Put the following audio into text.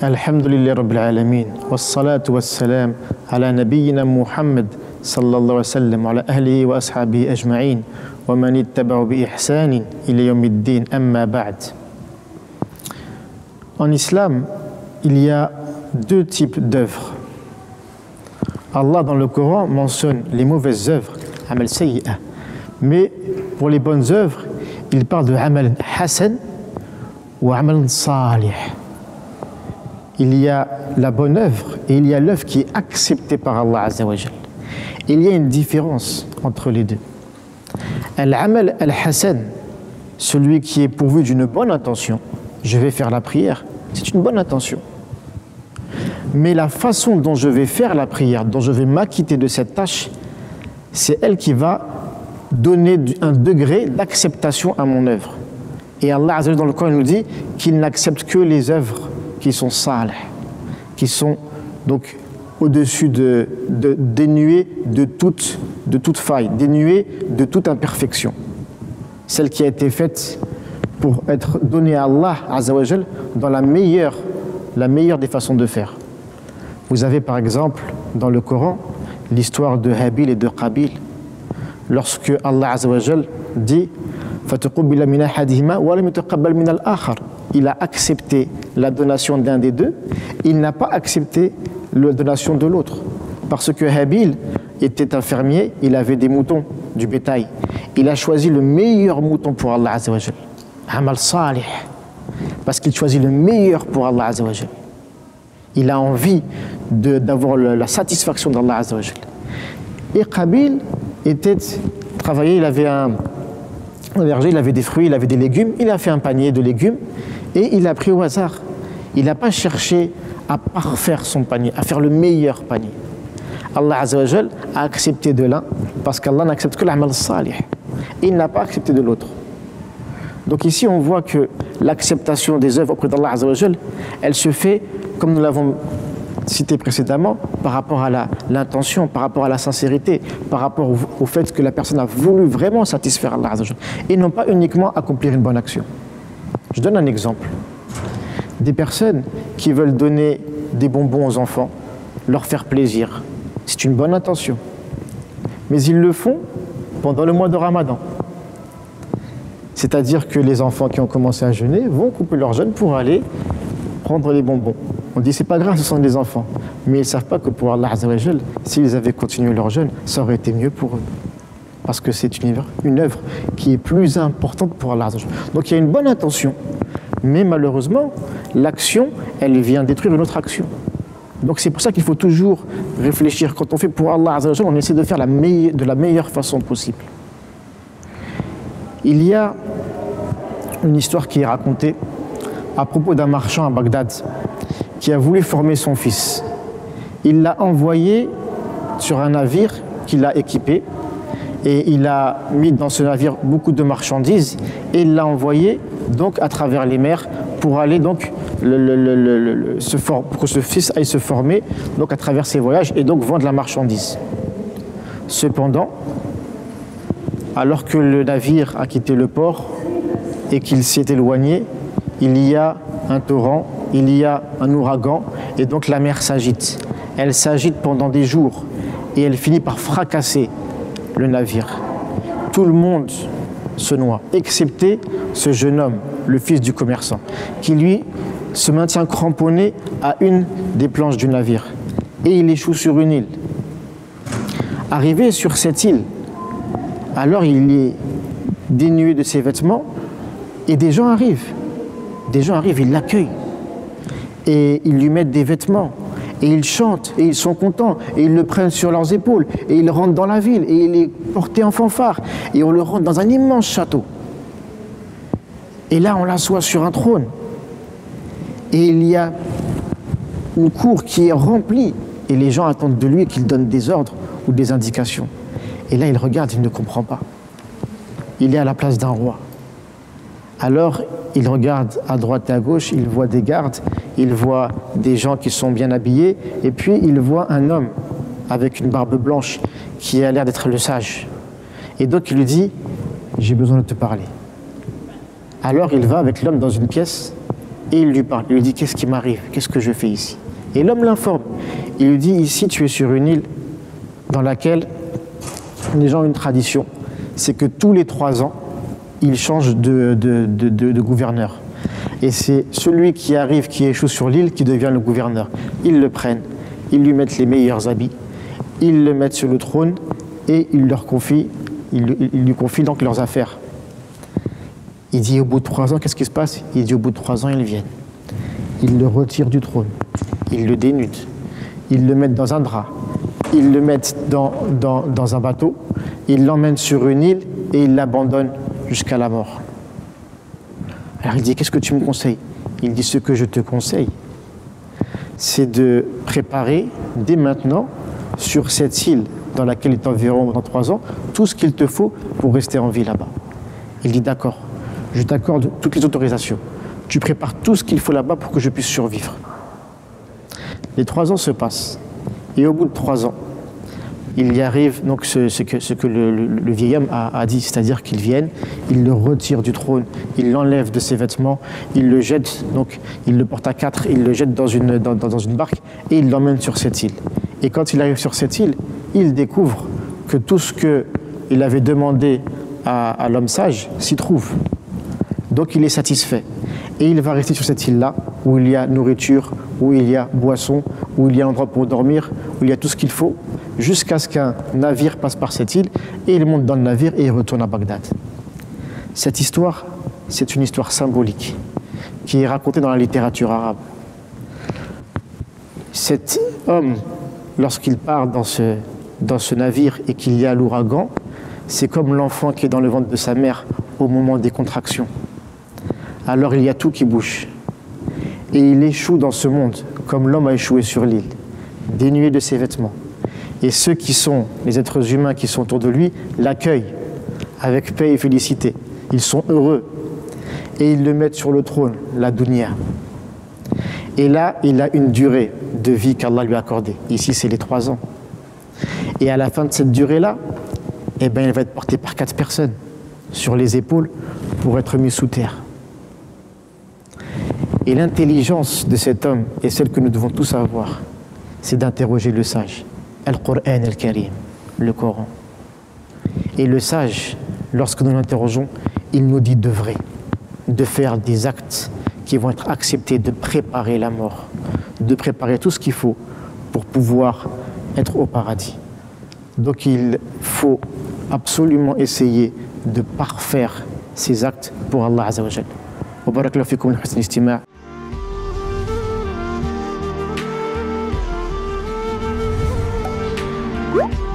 Alhamdulillah Rabbil Alameen, wassalatu wassalam ala nabiyyina Muhammad sallallahu alayhi wa sallam, ala ahlihi wa ashabihi ajma'in, wa man ittaba'u bi ihsanin ila yawmiddin, amma ba'd. En islam, il y a deux types d'œuvres. Allah dans le Coran mentionne les mauvaises œuvres, amal sayyi'a, mais pour les bonnes œuvres, il parle de amal hassan ou amal salih. Il y a la bonne œuvre et il y a l'œuvre qui est acceptée par Allah Azza wa Jal. Il y a une différence entre les deux. Al-Amal al-Hassan, celui qui est pourvu d'une bonne intention, je vais faire la prière, c'est une bonne intention. Mais la façon dont je vais faire la prière, dont je vais m'acquitter de cette tâche, c'est elle qui va donner un degré d'acceptation à mon œuvre. Et Allah Azza wa Jal dans le Coran nous dit qu'il n'accepte que les œuvres qui sont salih, qui sont donc au-dessus dénuées de toute faille, dénuées de toute imperfection. Celle qui a été faite pour être donnée à Allah Azza wa Jal dans la meilleure des façons de faire. Vous avez par exemple dans le Coran l'histoire de Habil et de Qabil. Lorsque Allah Azza wa Jal dit فَتَقُبِّلَ مِنْ أَحَدِهِمَا وَلَمْ يَتَقَبَّلْ مِنَ الْآخَرِ. Il a accepté la donation d'un des deux, il n'a pas accepté la donation de l'autre. Parce que Habil était un fermier, il avait des moutons, du bétail. Il a choisi le meilleur mouton pour Allah Azza wa Jal. Amal salih. Parce qu'il choisit le meilleur pour Allah Azza wa Jal. Il a envie d'avoir la satisfaction d'Allah Azza wa Jal. Et Qabil travaillait, il avait un verger, il avait des fruits, il avait des légumes, il a fait un panier de légumes et il a pris au hasard. Il n'a pas cherché à parfaire son panier, à faire le meilleur panier. Allah Azza wa Jal a accepté de l'un parce qu'Allah n'accepte que l'amal salih. Il n'a pas accepté de l'autre. Donc ici on voit que l'acceptation des œuvres auprès d'Allah Azza wa Jal, elle se fait, comme nous l'avons cité précédemment, par rapport à l'intention, par rapport à la sincérité, par rapport au fait que la personne a voulu vraiment satisfaire Allah Azza wa Jal et non pas uniquement accomplir une bonne action. Je donne un exemple. Des personnes qui veulent donner des bonbons aux enfants, leur faire plaisir, c'est une bonne intention. Mais ils le font pendant le mois de Ramadan. C'est-à-dire que les enfants qui ont commencé à jeûner vont couper leur jeûne pour aller prendre les bonbons. On dit c'est pas grave, ce sont des enfants. Mais ils ne savent pas que pour Allah Azza wa Jal, s'ils avaient continué leur jeûne, ça aurait été mieux pour eux. Parce que c'est une œuvre qui est plus importante pour Allah Azza wa Jal. Donc il y a une bonne intention. Mais malheureusement, l'action, elle vient détruire une autre action. Donc c'est pour ça qu'il faut toujours réfléchir. Quand on fait pour Allah Azza wa Jal, on essaie de faire de la meilleure façon possible. Il y a une histoire qui est racontée à propos d'un marchand à Bagdad qui a voulu former son fils. Il l'a envoyé sur un navire qu'il a équipé et il a mis dans ce navire beaucoup de marchandises et il l'a envoyé donc à travers les mers pour aller donc pour que ce fils aille se former donc à travers ses voyages et donc vendre la marchandise. Cependant, alors que le navire a quitté le port et qu'il s'est éloigné, il y a un torrent, il y a un ouragan et donc la mer s'agite. Elle s'agite pendant des jours et elle finit par fracasser le navire. Tout le monde se noie, excepté ce jeune homme, le fils du commerçant, qui lui se maintient cramponné à une des planches du navire. Et il échoue sur une île. Arrivé sur cette île, alors il est dénué de ses vêtements et des gens arrivent. Des gens arrivent, ils l'accueillent. Et ils lui mettent des vêtements. Et ils chantent, et ils sont contents, et ils le prennent sur leurs épaules, et ils rentrent dans la ville, et il est porté en fanfare, et on le rentre dans un immense château. Et là, on l'assoit sur un trône. Et il y a une cour qui est remplie, et les gens attendent de lui qu'il donne des ordres ou des indications. Et là, il regarde, il ne comprend pas. Il est à la place d'un roi. Alors, il regarde à droite et à gauche, il voit des gardes, il voit des gens qui sont bien habillés, et puis il voit un homme avec une barbe blanche qui a l'air d'être le sage. Et donc il lui dit « J'ai besoin de te parler ». Alors il va avec l'homme dans une pièce, Et il lui parle, il lui dit « Qu'est-ce qui m'arrive? Qu'est-ce que je fais ici ?» Et l'homme l'informe. Il lui dit « Ici, tu es sur une île dans laquelle les gens ont une tradition. C'est que tous les 3 ans, ils changent de gouverneur. Et c'est celui qui arrive, qui échoue sur l'île, qui devient le gouverneur. Ils le prennent, ils lui mettent les meilleurs habits, ils le mettent sur le trône et ils lui confient donc leurs affaires. » Il dit au bout de 3 ans, qu'est-ce qui se passe? Il dit au bout de 3 ans, ils viennent. Ils le retirent du trône, ils le dénudent, ils le mettent dans un drap, ils le mettent dans un bateau, ils l'emmènent sur une île et ils l'abandonnent jusqu'à la mort. Alors il dit, qu'est-ce que tu me conseilles? Il dit, ce que je te conseille, c'est de préparer dès maintenant sur cette île dans laquelle il t'enverra dans 3 ans, tout ce qu'il te faut pour rester en vie là-bas. Il dit, d'accord. Je t'accorde toutes les autorisations. Tu prépares tout ce qu'il faut là-bas pour que je puisse survivre. Les 3 ans se passent. Et au bout de 3 ans, il y arrive donc ce que le vieil homme a dit, c'est-à-dire qu'ils viennent, ils le retirent du trône, ils l'enlèvent de ses vêtements, ils le jettent, donc ils le portent à 4, ils le jettent dans une barque et ils l'emmènent sur cette île. Et quand il arrive sur cette île, il découvre que tout ce qu'il avait demandé à l'homme sage s'y trouve. Donc il est satisfait et il va rester sur cette île-là où il y a nourriture, où il y a boisson, où il y a endroit pour dormir, où il y a tout ce qu'il faut, jusqu'à ce qu'un navire passe par cette île et il monte dans le navire et il retourne à Bagdad. Cette histoire, c'est une histoire symbolique qui est racontée dans la littérature arabe. Cet homme, lorsqu'il part dans ce navire et qu'il y a l'ouragan, c'est comme l'enfant qui est dans le ventre de sa mère au moment des contractions. Alors il y a tout qui bouge. Et il échoue dans ce monde, comme l'homme a échoué sur l'île, dénué de ses vêtements. Et ceux qui sont, les êtres humains qui sont autour de lui, l'accueillent avec paix et félicité. Ils sont heureux. Et ils le mettent sur le trône, la dounia. Et là, il a une durée de vie qu'Allah lui a accordée. Ici, c'est les 3 ans. Et à la fin de cette durée-là, eh ben, il va être porté par 4 personnes sur les épaules pour être mis sous terre. Et l'intelligence de cet homme est celle que nous devons tous avoir, c'est d'interroger le sage. Al-Qur'an al-Karim, le Coran. Et le sage, lorsque nous l'interrogeons, il nous dit de vrai, de faire des actes qui vont être acceptés, de préparer la mort, de préparer tout ce qu'il faut pour pouvoir être au paradis. Donc il faut absolument essayer de parfaire ces actes pour Allah Azza wa Jal. Wa barakallahu fikoum li husni l-istima'. Woo!